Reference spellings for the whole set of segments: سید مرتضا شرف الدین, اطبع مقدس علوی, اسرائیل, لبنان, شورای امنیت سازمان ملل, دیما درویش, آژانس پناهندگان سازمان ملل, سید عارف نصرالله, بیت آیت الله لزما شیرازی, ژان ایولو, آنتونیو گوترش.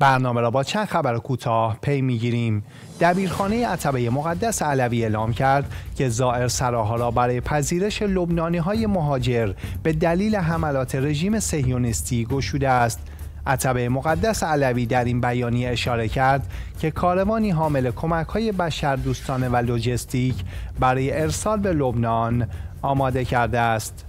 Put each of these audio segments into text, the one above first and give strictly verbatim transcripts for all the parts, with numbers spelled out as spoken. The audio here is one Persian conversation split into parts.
برنامه را با چند خبر کوتاه پی میگیریم. دبیرخانه اطبع مقدس علوی اعلام کرد که زائرسراها را برای پذیرش لبنانی‌های مهاجر به دلیل حملات رژیم صهیونیستی گشوده است. اطبع مقدس علوی در این بیانیه اشاره کرد که کاروانی حامل کمک‌های بشردوستانه و لوجستیک برای ارسال به لبنان آماده کرده است.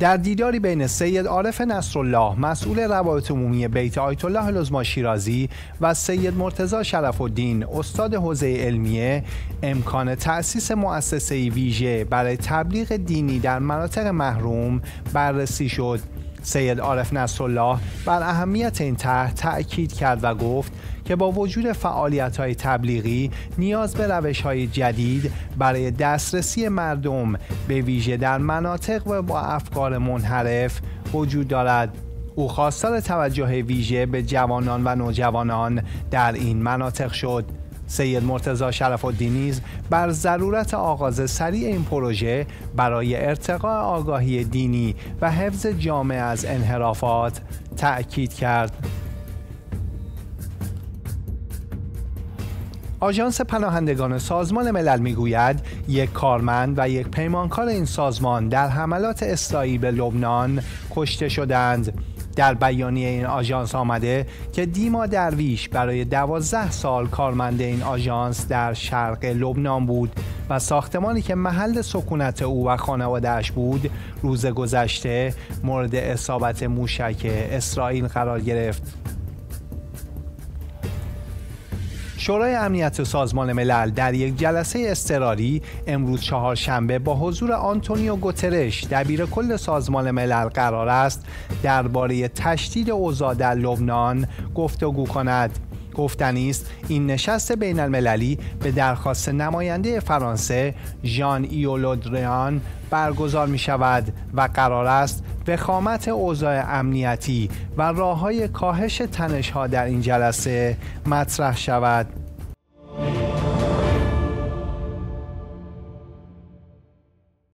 در دیداری بین سید عارف نصرالله مسئول روابط عمومی بیت آیت الله لزما شیرازی و سید مرتضا شرف الدین استاد حوزه علمیه امکان تأسیس مؤسسه‌ای ویژه برای تبلیغ دینی در مناطق محروم بررسی شد. سید عارف نصرالله بر اهمیت این طرح تأکید کرد و گفت که با وجود فعالیت‌های تبلیغی نیاز به روش‌های جدید برای دسترسی مردم به ویژه در مناطق و با افکار منحرف وجود دارد. او خواستار توجه ویژه به جوانان و نوجوانان در این مناطق شد. سید مرتضا شرف الدین نیز بر ضرورت آغاز سریع این پروژه برای ارتقاء آگاهی دینی و حفظ جامعه از انحرافات تأکید کرد. آژانس پناهندگان سازمان ملل میگوید یک کارمند و یک پیمانکار این سازمان در حملات اسرائیل به لبنان کشته شدند. در بیانیه این آژانس آمده که دیما درویش برای دوازده سال کارمند این آژانس در شرق لبنان بود و ساختمانی که محل سکونت او و خانواده‌اش بود روز گذشته مورد اصابت موشک اسرائیل قرار گرفت. شورای امنیت سازمان ملل در یک جلسه اضطراری امروز چهارشنبه با حضور آنتونیو گوترش دبیرکل سازمان ملل قرار است درباره تشدید اوضاع در لبنان گفتگو کند. گفتنی است این نشست بین المللی به درخواست نماینده فرانسه ژان ایولو برگزار می شود و قرار است وخامت اوضاع امنیتی و راه‌های کاهش تنش‌ها در این جلسه مطرح شود.